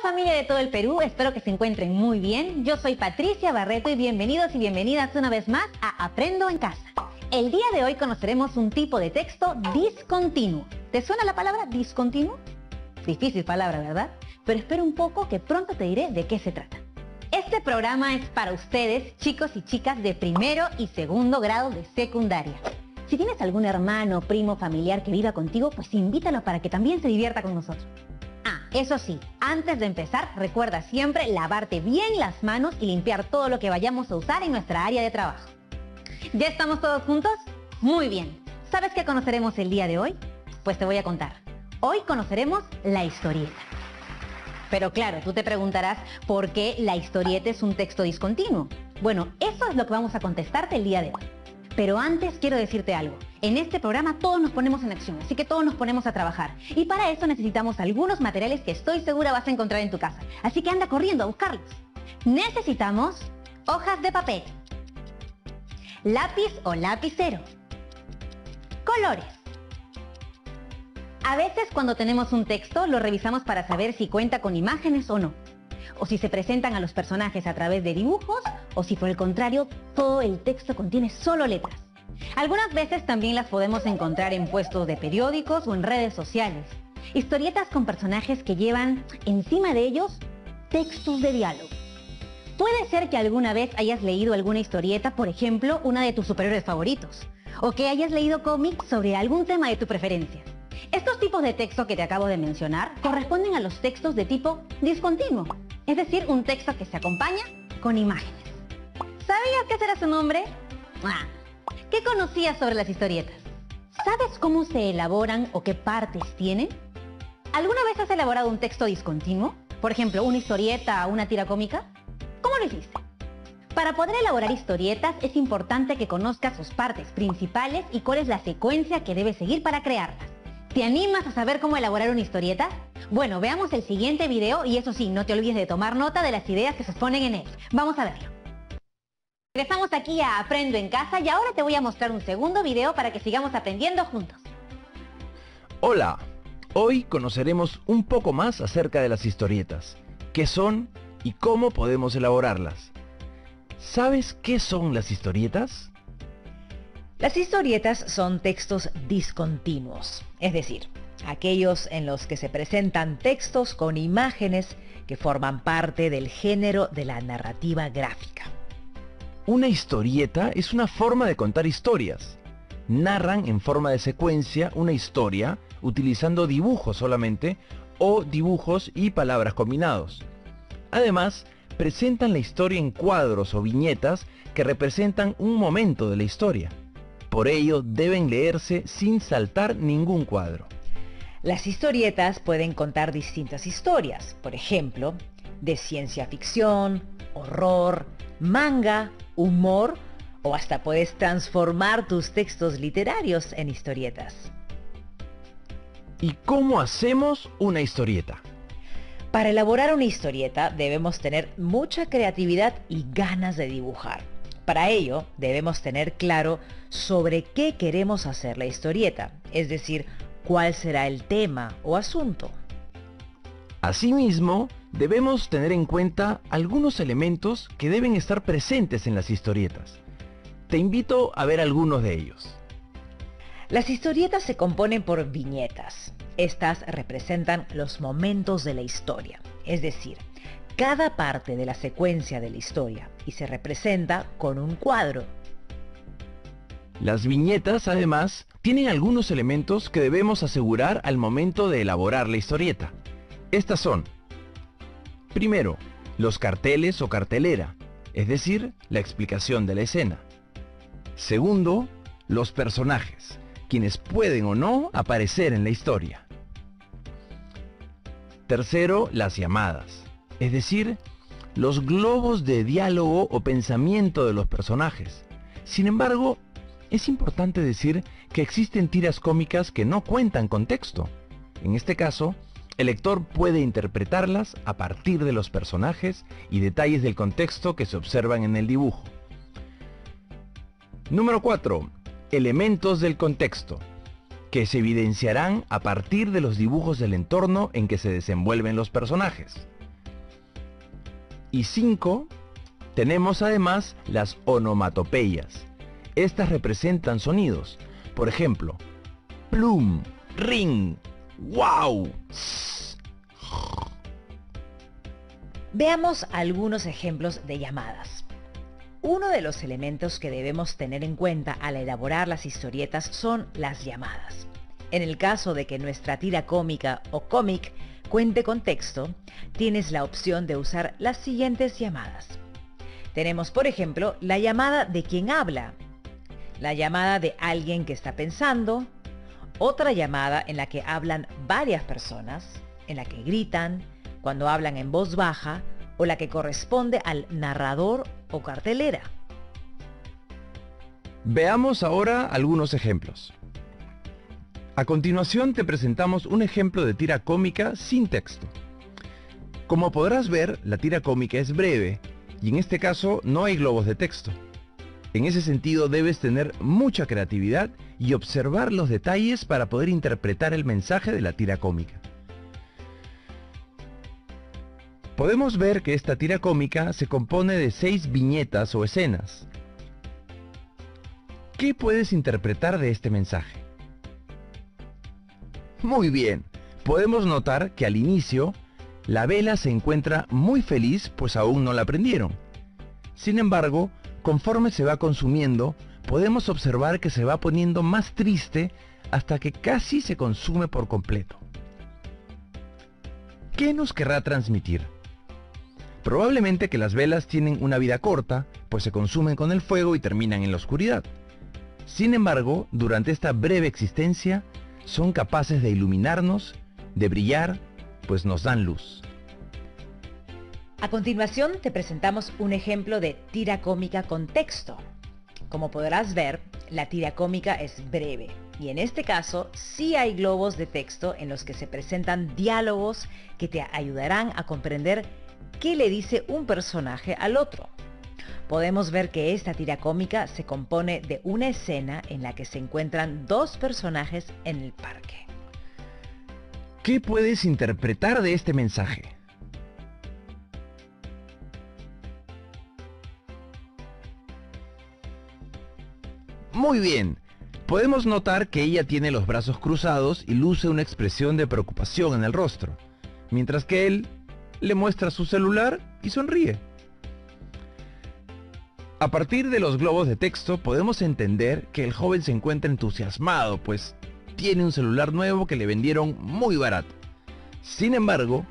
Hola familia de todo el Perú, espero que se encuentren muy bien. Yo soy Patricia Barreto y bienvenidos y bienvenidas una vez más a Aprendo en Casa. El día de hoy conoceremos un tipo de texto discontinuo. ¿Te suena la palabra discontinuo? Difícil palabra, ¿verdad? Pero espera un poco que pronto te diré de qué se trata. Este programa es para ustedes, chicos y chicas de primero y segundo grado de secundaria. Si tienes algún hermano, primo, familiar que viva contigo, pues invítalo para que también se divierta con nosotros. Ah, eso sí, antes de empezar, recuerda siempre lavarte bien las manos y limpiar todo lo que vayamos a usar en nuestra área de trabajo. ¿Ya estamos todos juntos? Muy bien. ¿Sabes qué conoceremos el día de hoy? Pues te voy a contar. Hoy conoceremos la historieta. Pero claro, tú te preguntarás por qué la historieta es un texto discontinuo. Bueno, eso es lo que vamos a contestarte el día de hoy. Pero antes quiero decirte algo. En este programa todos nos ponemos en acción, así que todos nos ponemos a trabajar. Y para eso necesitamos algunos materiales que estoy segura vas a encontrar en tu casa. Así que anda corriendo a buscarlos. Necesitamos hojas de papel, lápiz o lapicero, colores. A veces cuando tenemos un texto lo revisamos para saber si cuenta con imágenes o no, o si se presentan a los personajes a través de dibujos, o si por el contrario, todo el texto contiene solo letras. Algunas veces también las podemos encontrar en puestos de periódicos o en redes sociales. Historietas con personajes que llevan encima de ellos textos de diálogo. Puede ser que alguna vez hayas leído alguna historieta, por ejemplo, una de tus superhéroes favoritos, o que hayas leído cómics sobre algún tema de tu preferencia. Estos tipos de texto que te acabo de mencionar corresponden a los textos de tipo discontinuo. Es decir, un texto que se acompaña con imágenes. ¿Sabías qué será su nombre? ¿Qué conocías sobre las historietas? ¿Sabes cómo se elaboran o qué partes tienen? ¿Alguna vez has elaborado un texto discontinuo? Por ejemplo, una historieta o una tira cómica. ¿Cómo lo hiciste? Para poder elaborar historietas es importante que conozcas sus partes principales y cuál es la secuencia que debes seguir para crearlas. ¿Te animas a saber cómo elaborar una historieta? Bueno, veamos el siguiente video y eso sí, no te olvides de tomar nota de las ideas que se exponen en él. Vamos a verlo. Regresamos aquí a Aprendo en Casa y ahora te voy a mostrar un segundo video para que sigamos aprendiendo juntos. Hola, hoy conoceremos un poco más acerca de las historietas, qué son y cómo podemos elaborarlas. ¿Sabes qué son las historietas? Las historietas son textos discontinuos, es decir, aquellos en los que se presentan textos con imágenes que forman parte del género de la narrativa gráfica. Una historieta es una forma de contar historias. Narran en forma de secuencia una historia utilizando dibujos solamente o dibujos y palabras combinados. Además, presentan la historia en cuadros o viñetas que representan un momento de la historia. Por ello, deben leerse sin saltar ningún cuadro. Las historietas pueden contar distintas historias, por ejemplo, de ciencia ficción, horror, manga, humor, o hasta puedes transformar tus textos literarios en historietas. ¿Y cómo hacemos una historieta? Para elaborar una historieta debemos tener mucha creatividad y ganas de dibujar. Para ello, debemos tener claro sobre qué queremos hacer la historieta, es decir, cuál será el tema o asunto. Asimismo, debemos tener en cuenta algunos elementos que deben estar presentes en las historietas. Te invito a ver algunos de ellos. Las historietas se componen por viñetas. Estas representan los momentos de la historia, es decir, cada parte de la secuencia de la historia y se representa con un cuadro. Las viñetas, además, tienen algunos elementos que debemos asegurar al momento de elaborar la historieta. Estas son, primero, los carteles o cartelera, es decir, la explicación de la escena. Segundo, los personajes, quienes pueden o no aparecer en la historia. Tercero, las llamadas. Es decir, los globos de diálogo o pensamiento de los personajes. Sin embargo, es importante decir que existen tiras cómicas que no cuentan con texto. En este caso, el lector puede interpretarlas a partir de los personajes y detalles del contexto que se observan en el dibujo. Número 4. Elementos del contexto, que se evidenciarán a partir de los dibujos del entorno en que se desenvuelven los personajes. y 5 tenemos además las onomatopeyas. Estas representan sonidos, por ejemplo, plum, ring, wow. Veamos algunos ejemplos de llamadas. Uno de los elementos que debemos tener en cuenta al elaborar las historietas son las llamadas. En el caso de que nuestra tira cómica o cómic cuente con texto, tienes la opción de usar las siguientes llamadas. Tenemos, por ejemplo, la llamada de quien habla, la llamada de alguien que está pensando, otra llamada en la que hablan varias personas, en la que gritan, cuando hablan en voz baja, o la que corresponde al narrador o cartelera. Veamos ahora algunos ejemplos. A continuación te presentamos un ejemplo de tira cómica sin texto. Como podrás ver, la tira cómica es breve y en este caso no hay globos de texto. En ese sentido debes tener mucha creatividad y observar los detalles para poder interpretar el mensaje de la tira cómica. Podemos ver que esta tira cómica se compone de 6 viñetas o escenas. ¿Qué puedes interpretar de este mensaje? Muy bien, podemos notar que al inicio la vela se encuentra muy feliz, pues aún no la prendieron. Sin embargo, conforme se va consumiendo, podemos observar que se va poniendo más triste hasta que casi se consume por completo. ¿Qué nos querrá transmitir? Probablemente que las velas tienen una vida corta, pues se consumen con el fuego y terminan en la oscuridad. Sin embargo, durante esta breve existencia, son capaces de iluminarnos, de brillar, pues nos dan luz. A continuación te presentamos un ejemplo de tira cómica con texto. Como podrás ver, la tira cómica es breve y en este caso sí hay globos de texto en los que se presentan diálogos que te ayudarán a comprender qué le dice un personaje al otro. Podemos ver que esta tira cómica se compone de una escena en la que se encuentran dos personajes en el parque. ¿Qué puedes interpretar de este mensaje? Muy bien, podemos notar que ella tiene los brazos cruzados y luce una expresión de preocupación en el rostro, mientras que él le muestra su celular y sonríe. A partir de los globos de texto podemos entender que el joven se encuentra entusiasmado, pues tiene un celular nuevo que le vendieron muy barato. Sin embargo,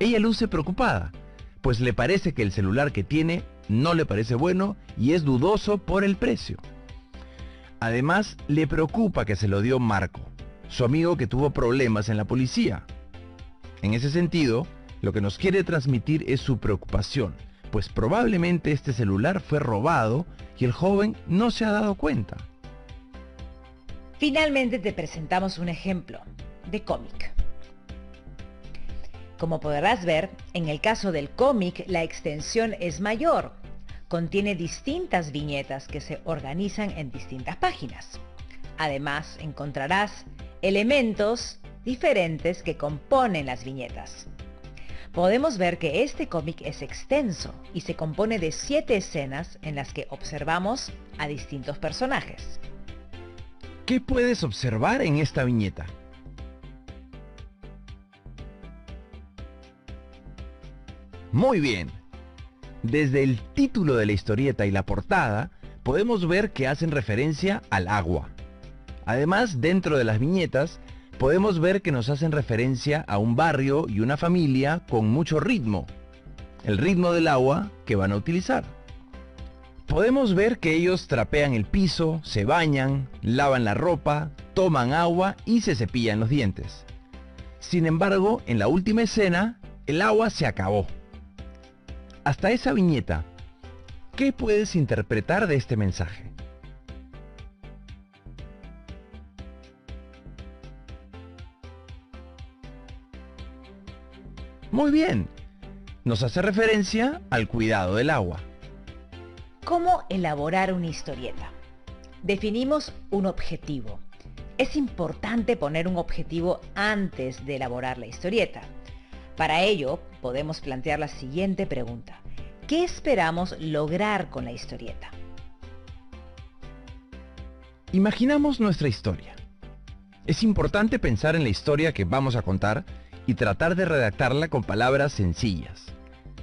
ella luce preocupada, pues le parece que el celular que tiene no le parece bueno y es dudoso por el precio. Además, le preocupa que se lo dio Marco, su amigo que tuvo problemas en la policía. En ese sentido, lo que nos quiere transmitir es su preocupación, pues probablemente este celular fue robado y el joven no se ha dado cuenta. Finalmente te presentamos un ejemplo de cómic. Como podrás ver, en el caso del cómic la extensión es mayor. Contiene distintas viñetas que se organizan en distintas páginas. Además, encontrarás elementos diferentes que componen las viñetas. Podemos ver que este cómic es extenso y se compone de 7 escenas en las que observamos a distintos personajes. ¿Qué puedes observar en esta viñeta? Muy bien. Desde el título de la historieta y la portada, podemos ver que hacen referencia al agua. Además, dentro de las viñetas, podemos ver que nos hacen referencia a un barrio y una familia con mucho ritmo, el ritmo del agua que van a utilizar. Podemos ver que ellos trapean el piso, se bañan, lavan la ropa, toman agua y se cepillan los dientes. Sin embargo, en la última escena, el agua se acabó. Hasta esa viñeta, ¿qué puedes interpretar de este mensaje? Muy bien, nos hace referencia al cuidado del agua. ¿Cómo elaborar una historieta? Definimos un objetivo. Es importante poner un objetivo antes de elaborar la historieta. Para ello, podemos plantear la siguiente pregunta. ¿Qué esperamos lograr con la historieta? Imaginamos nuestra historia. Es importante pensar en la historia que vamos a contar y tratar de redactarla con palabras sencillas.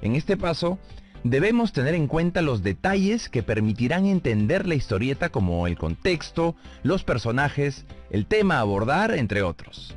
En este paso, debemos tener en cuenta los detalles que permitirán entender la historieta, como el contexto, los personajes, el tema a abordar, entre otros.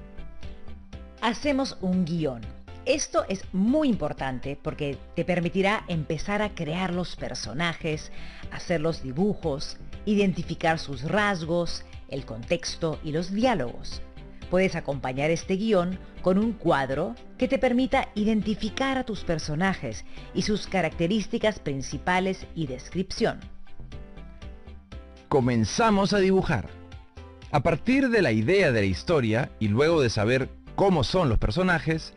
Hacemos un guión. Esto es muy importante porque te permitirá empezar a crear los personajes, hacer los dibujos, identificar sus rasgos, el contexto y los diálogos. Puedes acompañar este guión con un cuadro que te permita identificar a tus personajes y sus características principales y descripción. Comenzamos a dibujar. A partir de la idea de la historia y luego de saber cómo son los personajes,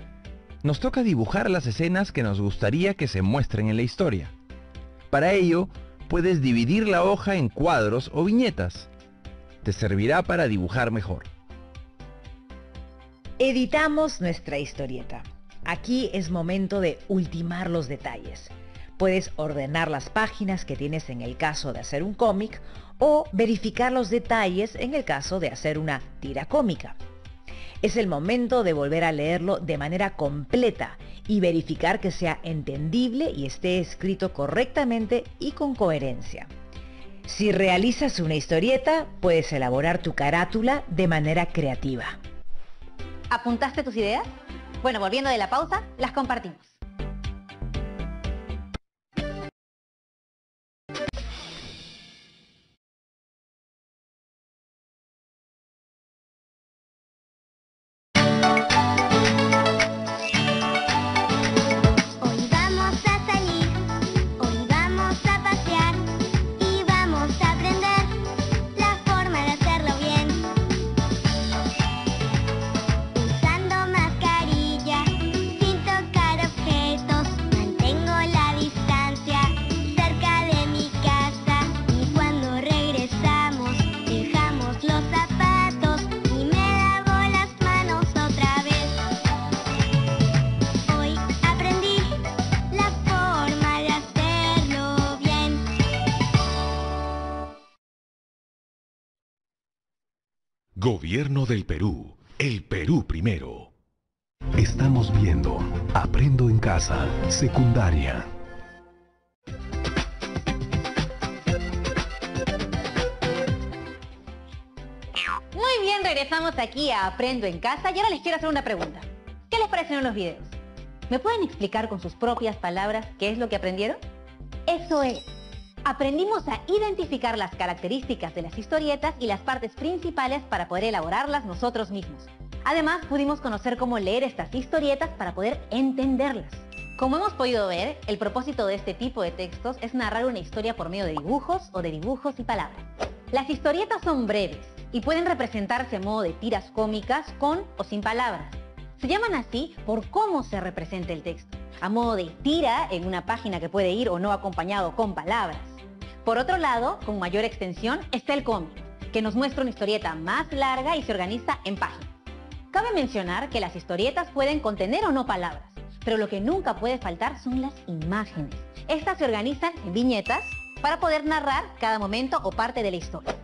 nos toca dibujar las escenas que nos gustaría que se muestren en la historia. Para ello, puedes dividir la hoja en cuadros o viñetas. Te servirá para dibujar mejor. Editamos nuestra historieta. Aquí es momento de ultimar los detalles. Puedes ordenar las páginas que tienes en el caso de hacer un cómic o verificar los detalles en el caso de hacer una tira cómica. Es el momento de volver a leerlo de manera completa y verificar que sea entendible y esté escrito correctamente y con coherencia. Si realizas una historieta, puedes elaborar tu carátula de manera creativa. ¿Apuntaste tus ideas? Bueno, volviendo de la pausa, las compartimos. Gobierno del Perú. El Perú primero. Estamos viendo Aprendo en Casa, secundaria. Muy bien, regresamos aquí a Aprendo en Casa y ahora les quiero hacer una pregunta. ¿Qué les parecieron los videos? ¿Me pueden explicar con sus propias palabras qué es lo que aprendieron? Eso es. Aprendimos a identificar las características de las historietas y las partes principales para poder elaborarlas nosotros mismos. Además, pudimos conocer cómo leer estas historietas para poder entenderlas. Como hemos podido ver, el propósito de este tipo de textos es narrar una historia por medio de dibujos o de dibujos y palabras. Las historietas son breves y pueden representarse a modo de tiras cómicas con o sin palabras. Se llaman así por cómo se representa el texto, a modo de tira en una página que puede ir o no acompañado con palabras. Por otro lado, con mayor extensión, está el cómic, que nos muestra una historieta más larga y se organiza en páginas. Cabe mencionar que las historietas pueden contener o no palabras, pero lo que nunca puede faltar son las imágenes. Estas se organizan en viñetas para poder narrar cada momento o parte de la historia.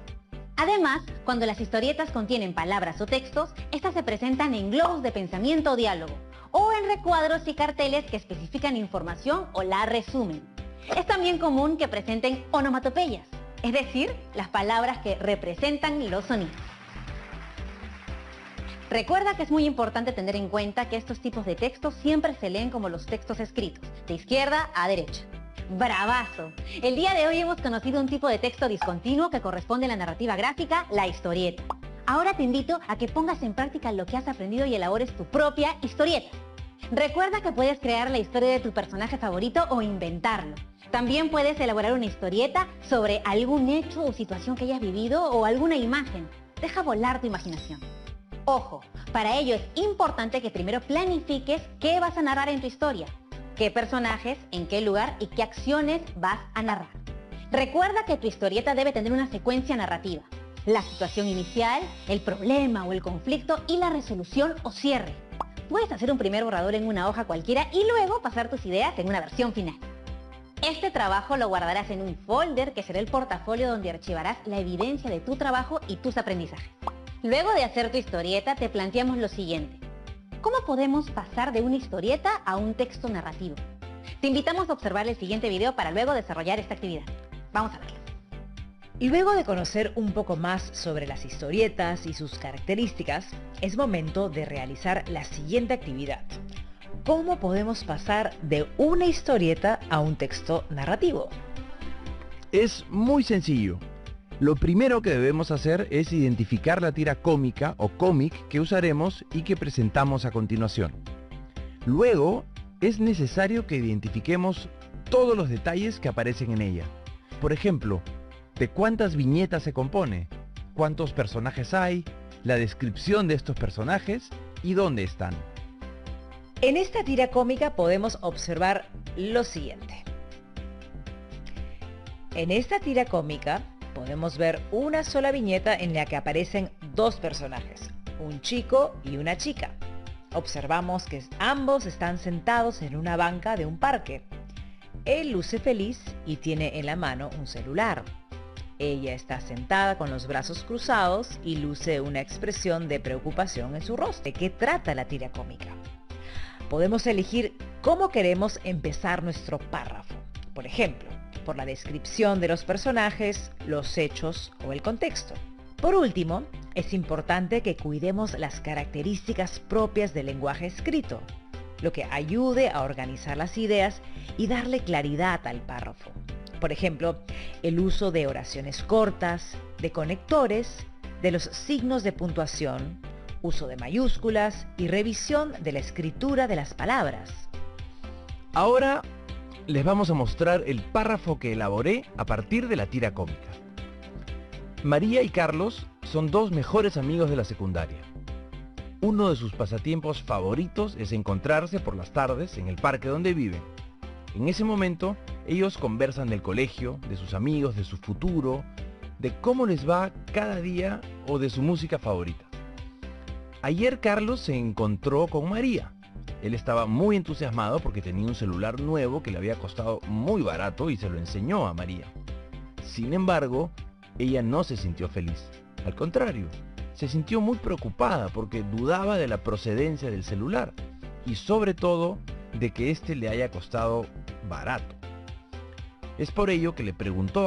Además, cuando las historietas contienen palabras o textos, estas se presentan en globos de pensamiento o diálogo, o en recuadros y carteles que especifican información o la resumen. Es también común que presenten onomatopeyas, es decir, las palabras que representan los sonidos. Recuerda que es muy importante tener en cuenta que estos tipos de textos siempre se leen como los textos escritos, de izquierda a derecha. ¡Bravazo! El día de hoy hemos conocido un tipo de texto discontinuo que corresponde a la narrativa gráfica, la historieta. Ahora te invito a que pongas en práctica lo que has aprendido y elabores tu propia historieta. Recuerda que puedes crear la historia de tu personaje favorito o inventarlo. También puedes elaborar una historieta sobre algún hecho o situación que hayas vivido o alguna imagen. Deja volar tu imaginación. Ojo, para ello es importante que primero planifiques qué vas a narrar en tu historia, qué personajes, en qué lugar y qué acciones vas a narrar. Recuerda que tu historieta debe tener una secuencia narrativa: la situación inicial, el problema o el conflicto y la resolución o cierre. Puedes hacer un primer borrador en una hoja cualquiera y luego pasar tus ideas en una versión final. Este trabajo lo guardarás en un folder que será el portafolio donde archivarás la evidencia de tu trabajo y tus aprendizajes. Luego de hacer tu historieta, te planteamos lo siguiente. ¿Cómo podemos pasar de una historieta a un texto narrativo? Te invitamos a observar el siguiente video para luego desarrollar esta actividad. Vamos a verlo. Y luego de conocer un poco más sobre las historietas y sus características, es momento de realizar la siguiente actividad. ¿Cómo podemos pasar de una historieta a un texto narrativo? Es muy sencillo. Lo primero que debemos hacer es identificar la tira cómica o cómic que usaremos y que presentamos a continuación. Luego, es necesario que identifiquemos todos los detalles que aparecen en ella. Por ejemplo, ¿de cuántas viñetas se compone? ¿Cuántos personajes hay? La descripción de estos personajes y dónde están. En esta tira cómica podemos observar lo siguiente. En esta tira cómica podemos ver una sola viñeta en la que aparecen dos personajes, un chico y una chica. Observamos que ambos están sentados en una banca de un parque. Él luce feliz y tiene en la mano un celular. Ella está sentada con los brazos cruzados y luce una expresión de preocupación en su rostro. ¿De qué trata la tira cómica? Podemos elegir cómo queremos empezar nuestro párrafo. Por ejemplo, por la descripción de los personajes, los hechos o el contexto. Por último, es importante que cuidemos las características propias del lenguaje escrito, lo que ayude a organizar las ideas y darle claridad al párrafo. Por ejemplo, el uso de oraciones cortas, de conectores, de los signos de puntuación, uso de mayúsculas y revisión de la escritura de las palabras. Ahora les vamos a mostrar el párrafo que elaboré a partir de la tira cómica. María y Carlos son dos mejores amigos de la secundaria. Uno de sus pasatiempos favoritos es encontrarse por las tardes en el parque donde viven. En ese momento, ellos conversan del colegio, de sus amigos, de su futuro, de cómo les va cada día o de su música favorita. Ayer Carlos se encontró con María. Él estaba muy entusiasmado porque tenía un celular nuevo que le había costado muy barato y se lo enseñó a María. Sin embargo, ella no se sintió feliz. Al contrario, se sintió muy preocupada porque dudaba de la procedencia del celular y sobre todo de que éste le haya costado barato. Es por ello que le preguntó a